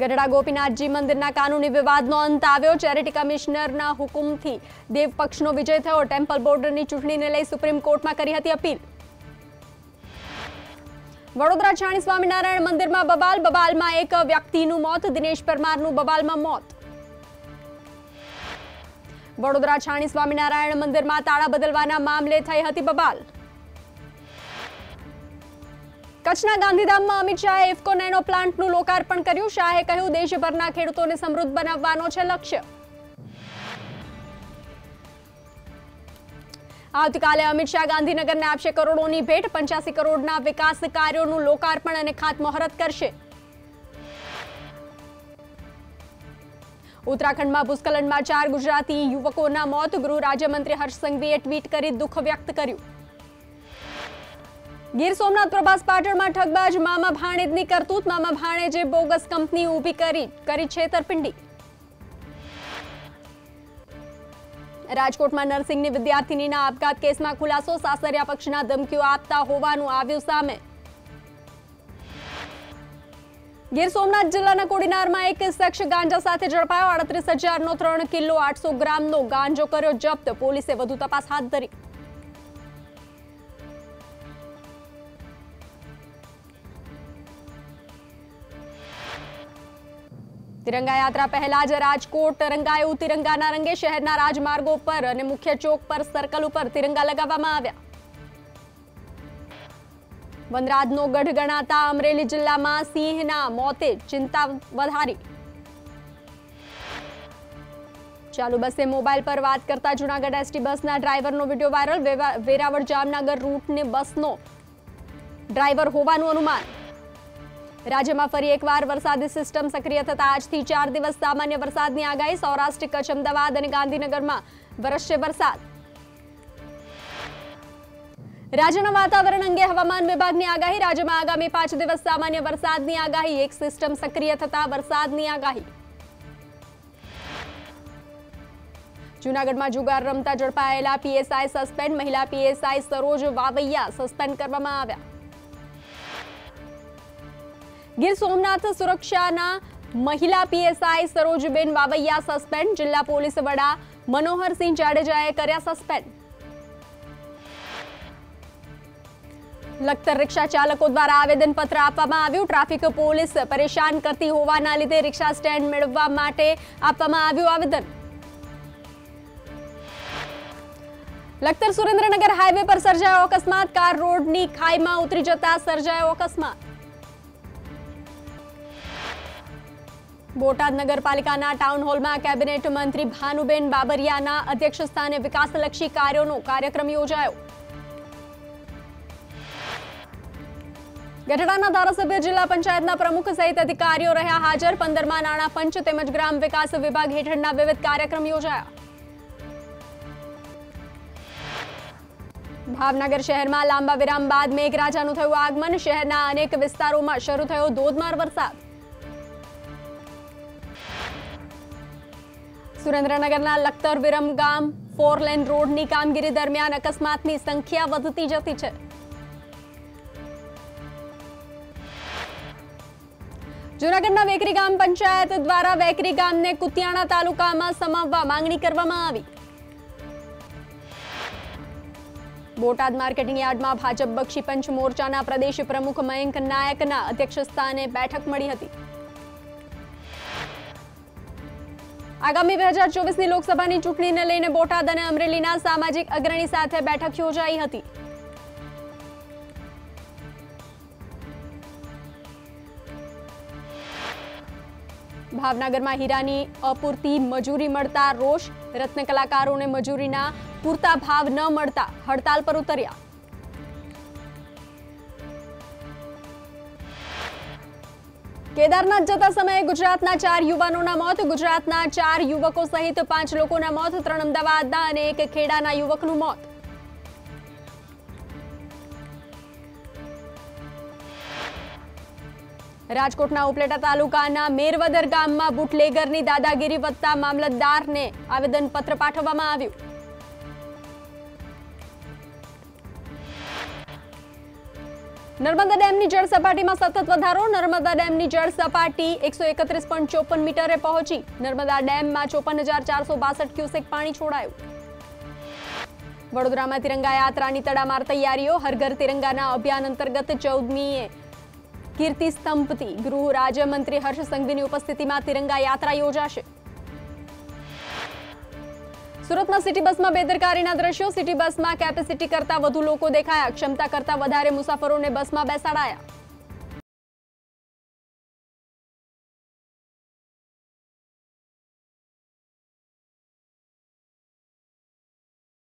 ગઢડા ગોપીનાથજી મંદિરના કાનૂની વિવાદનો અંત આવ્યો। ચેરિટી કમિશનરના હુકુમથી દેવપક્ષનો વિજય થયો। ટેમ્પલ બોર્ડરની ચૂંટણીને લઈ સુપ્રીમ કોર્ટમાં કરી હતી અપીલ। વડોદરા છાણી સ્વામિનારાયણ મંદિરમાં બબાલ, બબાલમાં એક વ્યક્તિનું મોત। દિનેશ પરમારનું બબાલમાં મોત। વડોદરા છાણી સ્વામિનારાયણ મંદિરમાં તાળા બદલવાના મામલે થઈ હતી બબાલ। कच्छना गांधीधाम में अमित शाह इफको नैनो प्लांट नु लोकार्पण कर्यु। शाहे कह्यु देशभरना खेडूतोने समृद्ध बनाववानो छे लक्ष्य। आवतीकाले अमित शाह गांधीनगर ने आपशे करोड़ोनी भेट। 85 करोड़ना विकास कार्योनु लोकार्पण अने खातमुहूर्त करशे। उत्तराखंडमां भूस्खलनमां 4 गुजराती युवकोना मौत। गृह राज्यमंत्री हर्ष संघवीए ट्वीट करी दुख व्यक्त कर्यु। गिर सोमनाथ प्रभास पाटन में ठगबाज मामा भाणेजनी करतूत। मामा भाणेजे बोगस कंपनी ऊभी करी छेतरपिंडी। राजकोट में नर्सिंगनी विद्यार्थिनीना अपघात केस में खुलासो। सासरिया पक्षना धमकीओ आपता होवानुं आव्युं सामे। गीर सोमनाथ जिल्लाना कोडीनारमां एक शख्स गांजा साथे झड़पायो। 38000 नो 3 किलो 800 ग्राम नो गांजो कर्यो जप्त। पोलीसे वधु तपास हाथ धरी। तिरंगा यात्रा पहला ज राजकोट रंगायु। तिरंगाना रंगे शहरना राजमार्गो पर अने मुख्य चौक पर सर्कल पर तिरंगा लगावामां आव्या। वनराजनो गढ़ गणाता अमरेली जिल्लामां सिंहना मौते। चिंता वधारी। चालू बसे मोबाइल पर बात करता जुनागढ़ एसटी बसना ड्राइवरनो video viral. Veraval Jamnagar route ने बसनो ड्राइवर होवानुं अनुमान। राज्य में फरी एक वार वरसादी सीस्टम सक्रिय थता आज थी 4 दिवस सामान्य वरसादनी आगाही। सौराष्ट्र कच्छ अमदावाद अने गांधीनगर में वरसशे वरसाद। राज्यना वातावरण अंगे हवामान विभागनी आगाही। राज्य में आगामी 5 दिवस सामान्य वरसादनी आगाही। एक सीस्टम सक्रिय थता वरसादनी आगाही। जूनागढ़ में जुगार रमता झड़पायेला पीएसआई सस्पेन्ड। महिला पीएसआई सरोजबेन वावैया सस्पेन्ड करवामां आव्या। गीर सोमनाथ सुरक्षाना महिला पीएसआई सरोजबेन वावैया सस्पेन्ड। जिला पोलीस वड़ा मनोहर सिंह जाडेजाए कर्या सस्पेन्ड। लखतर रिक्शा चालकों द्वारा आवेदनपत्र आपवामां आव्युं। ट्राफिक पोलीस परेशान करती होवाना लीधे रिक्शा स्टेन्ड मेळववा माटे आपवामां आव्युं आवेदन। लखतर सुरेंद्रनगर हाईवे पर सर्जायो अकस्मात। कार रोडनी खाई में उतरी जता सर्जायो अकस्मात। बोटाद नगरपालिकाना टाउन हॉल में कैबिनेट मंत्री भानुबेन बाबरियाना अध्यक्ष स्थाने विकासलक्षी कार्यों कार्यक्रम योजायो। गढ़डाना धारासभ्य जिला पंचायतना प्रमुख सहित अधिकारी रह्या हाजर। 15मां नाणा पंच तेमज ग्राम विकास विभाग हेठळना विविध कार्यक्रम योजाया। भावनगर शहर में लांबा विराम बाद मेघराजानुं थयुं आगमन। शहरना अनेक विस्तारों में शुरू थयो धोधमार वरसाद। सुरेन्द्रनगरना लखतर विरमगाम फोरलेन रोडनी कामगीरी दरमियान अकस्मातनी संख्या वधती जती छे। जुनागढ़ना वेकरी गाम पंचायत द्वारा वेकरी गामने कुतियाना तालुकामां समाववा मांगणी करवामां आवी। बोटाद मार्केटिंग यार्डमां भाजप बक्षी पंच मोर्चाना प्रदेश प्रमुख मयंक नायकना अध्यक्षस्थाने बैठक मळी हती। आगामी 2024 नी लोकसभानी चूंटणीने लईने बोटाद अने अमरेलीना सामाजिक अग्रणी साथे बैठक योजाई हती। भावनगर में हीरानी अपूरती मजूरी मळता रोष। रत्नकलाकारोने मजूरीना पूरता भाव न मळता हड़ताल पर उतर्या। केदारनाथ जता समय गुजरातना 4 युवानोना मौत। गुजरातना 4 युवकों सहित 5 लोगोना मौत। 3 अमदावादना अने 1 खेड़ाना युवकनु मौत। राजकोटना उपलेटा तालुकाना मेरवदर गाममां बूटलेगरनी दादागिरी वधता मामलतदारने आवेदनपत्र पाठववामां आव्युं। નર્મદા ડેમની જળ સપાટીમાં સતત વધારો। નર્મદા ડેમની જળ સપાટી 131.54 મીટરે પહોંચી। નર્મદા ડેમમાં 54,462 ક્યુસેક પાણી છોડાયું। વડોદરામાં તિરંગા યાત્રાની તડામાર તૈયારીઓ। હર ઘર તિરંગાના અભિયાન અંતર્ગત 14મી કીર્તિ સ્તંભથી ગૃહ રાજ્યમંત્રી હર્ષ સંઘવીની ઉપસ્થિતિમાં તિરંગા યાત્રા યોજાશે। सूरत में सीटी बस में बेदरकारी दृश्यों। सीटी बस में कैपेसिटी करता वधु लोको देखाया। क्षमता करता वधारे मुसाफरों ने बस में बेसाड़ाया।